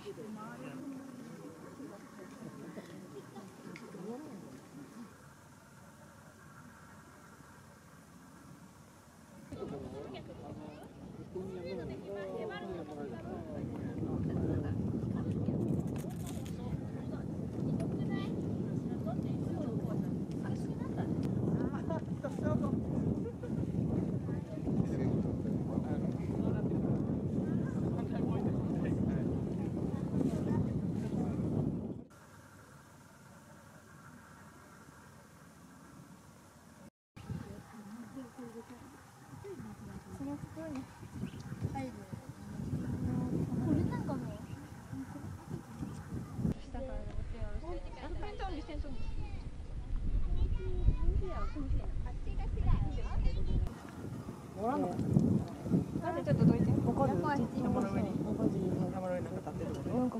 なんかこ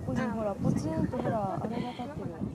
こにほらポチンとほらあれが立ってる。